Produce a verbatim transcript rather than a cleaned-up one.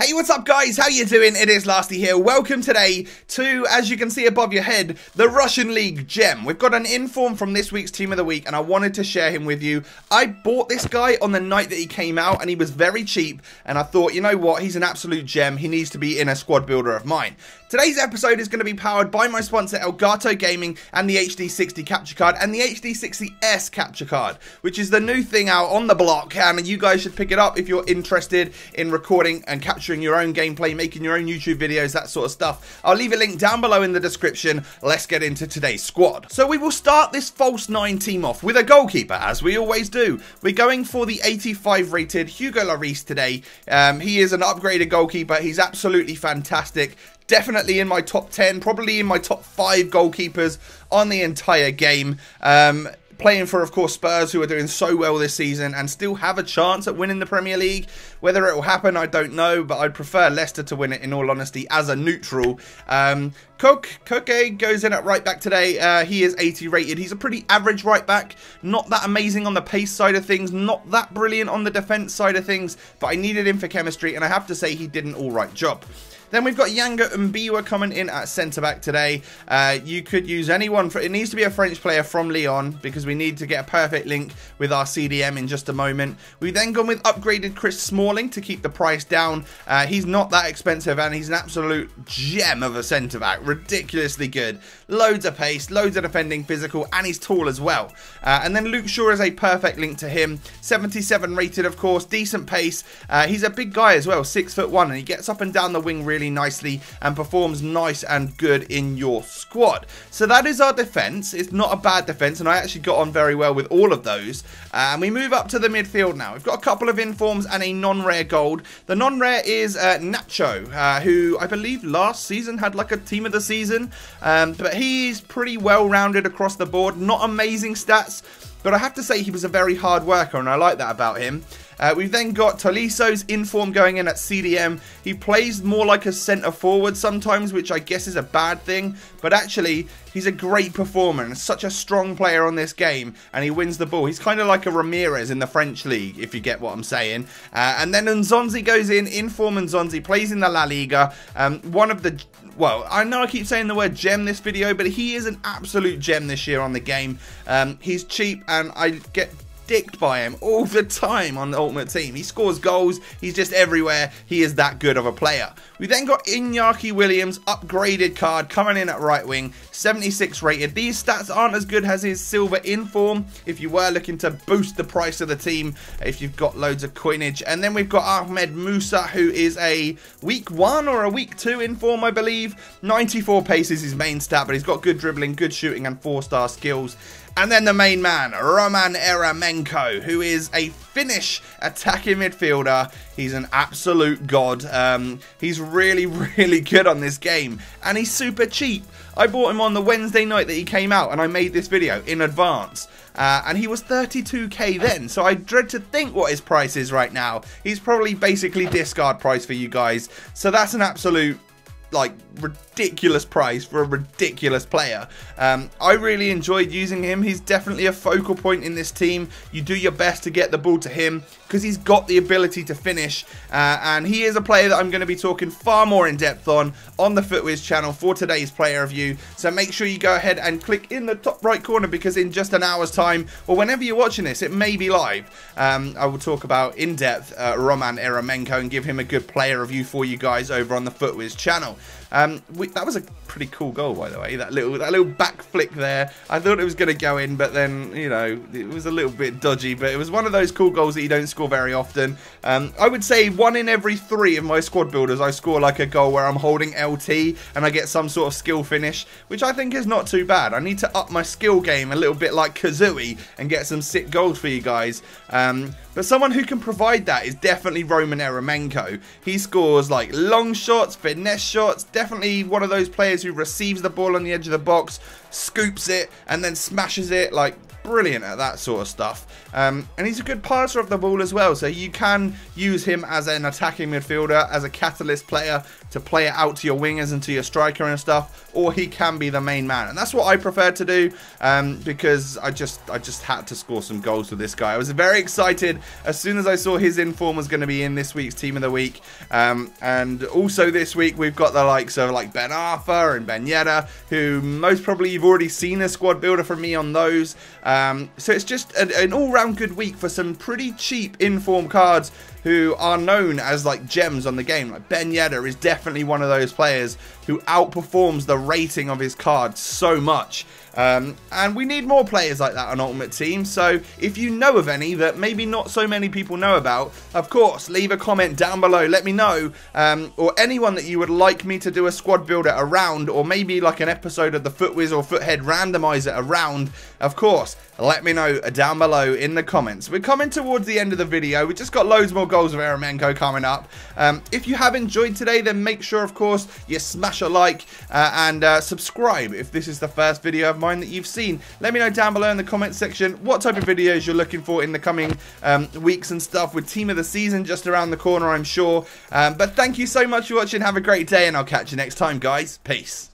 Hey, what's up guys? How you doing? It is Lasty here. Welcome today to, as you can see above your head, the Russian League Gem. We've got an inform from this week's Team of the Week and I wanted to share him with you. I bought this guy on the night that he came out and he was very cheap and I thought, you know what, he's an absolute gem. He needs to be in a squad builder of mine. Today's episode is going to be powered by my sponsor Elgato Gaming and the H D sixty capture card and the H D sixty S capture card, which is the new thing out on the block and you guys should pick it up if you're interested in recording and capturing your own gameplay, making your own YouTube videos, that sort of stuff. I'll leave a link down below in the description. Let's get into today's squad. So we will start this false nine team off with a goalkeeper, as we always do. We're going for the eighty-five rated Hugo Lloris today. Um, he is an upgraded goalkeeper. He's absolutely fantastic. Definitely in my top ten, probably in my top five goalkeepers on the entire game. Um... Playing for, of course, Spurs, who are doing so well this season and still have a chance at winning the Premier League. Whether it will happen, I don't know, but I'd prefer Leicester to win it, in all honesty, as a neutral. Um, Koke, Koke goes in at right back today. Uh, he is eighty rated. He's a pretty average right back. Not that amazing on the pace side of things. Not that brilliant on the defence side of things. But I needed him for chemistry, and I have to say he did an all right job. Then we've got Yanga Mbiwa coming in at centre-back today. Uh, you could use anyone. For, it needs to be a French player from Lyon because we need to get a perfect link with our C D M in just a moment. We've then gone with upgraded Chris Smalling to keep the price down. Uh, he's not that expensive and he's an absolute gem of a centre-back. Ridiculously good. Loads of pace, loads of defending, physical, and he's tall as well. Uh, and then Luke Shaw is a perfect link to him. seventy-seven rated, of course. Decent pace. Uh, he's a big guy as well, six foot one, and he gets up and down the wing really Really nicely and performs nice and good in your squad. So that is our defense. It's not a bad defense, and I actually got on very well with all of those. Uh, and we move up to the midfield now. We've got a couple of informs and a non-rare gold. The non-rare is uh, Nacho, uh, who I believe last season had like a team of the season, um, but he's pretty well-rounded across the board. Not amazing stats, but I have to say he was a very hard worker, and I like that about him. Uh, we've then got Toliso's inform going in at C D M. He plays more like a centre forward sometimes, which I guess is a bad thing. But actually, he's a great performer and such a strong player on this game. And he wins the ball. He's kind of like a Ramirez in the French league, if you get what I'm saying. Uh, and then Nzonzi goes in. Inform Nzonzi plays in the La Liga. Um, one of the... Well, I know I keep saying the word gem this video, but he is an absolute gem this year on the game. Um, he's cheap and I get... dicked by him all the time on the Ultimate Team. He scores goals. He's just everywhere. He is that good of a player. We then got Iñaki Williams, upgraded card, coming in at right wing, seventy-six rated. These stats aren't as good as his silver inform if you were looking to boost the price of the team if you've got loads of coinage. And then we've got Ahmed Moussa, who is a week one or a week two inform, I believe. ninety-four pace is his main stat, but he's got good dribbling, good shooting, and four-star skills. And then the main man, Roman Eremenko, who is a Finnish attacking midfielder. He's an absolute god. Um, he's really, really good on this game. And he's super cheap. I bought him on the Wednesday night that he came out, and I made this video in advance. Uh, and he was thirty-two K then, so I dread to think what his price is right now. He's probably basically discard price for you guys. So that's an absolute... like ridiculous price for a ridiculous player. um, I really enjoyed using him. He's definitely a focal point in this team. You do your best to get the ball to him because he's got the ability to finish, uh, and he is a player that I'm going to be talking far more in depth on on the Footwiz channel for today's player review, so make sure you go ahead and click in the top right corner, because in just an hour's time, or whenever you're watching this, it may be live. um, I will talk about in depth uh, Roman Eremenko and give him a good player review for you guys over on the Footwiz channel. Um, we, that was a pretty cool goal, by the way. That little that little back flick there. I thought it was going to go in, but then, you know, it was a little bit dodgy. But it was one of those cool goals that you don't score very often. Um, I would say one in every three of my squad builders, I score like a goal where I'm holding L T and I get some sort of skill finish, which I think is not too bad. I need to up my skill game a little bit like Kazooie and get some sick goals for you guys. Um, but someone who can provide that is definitely Roman Eremenko. He scores like long shots, finesse shots, definitely one of those players who receives the ball on the edge of the box, scoops it, and then smashes it. Like, brilliant at that sort of stuff. Um, and he's a good passer of the ball as well, so you can use him as an attacking midfielder, as a catalyst player, to play it out to your wingers and to your striker and stuff, or he can be the main man. And that's what I prefer to do, um, because I just I just had to score some goals with this guy. I was very excited as soon as I saw his inform was going to be in this week's Team of the Week. Um, and also this week, we've got the likes of like Ben Arfa and Ben Yedder, who most probably you've already seen a squad builder from me on those. Um, so it's just an, an all-round good week for some pretty cheap inform cards who are known as like gems on the game. Like Ben Yedder is definitely one of those players who outperforms the rating of his card so much. Um, and we need more players like that on Ultimate Team. So if you know of any that maybe not so many people know about, of course, leave a comment down below. Let me know. Um, or anyone that you would like me to do a squad builder around, or maybe like an episode of the Footwiz or Foothead randomizer around, of course, let me know down below in the comments. We're coming towards the end of the video. We've just got loads more goals of Eremenko coming up. Um, if you have enjoyed today, then make sure, of course, you smash a like uh, and uh, subscribe if this is the first video of mine that you've seen. Let me know down below in the comment section what type of videos you're looking for in the coming um, weeks and stuff, with Team of the Season just around the corner, I'm sure. Um, but thank you so much for watching. Have a great day, and I'll catch you next time, guys. Peace.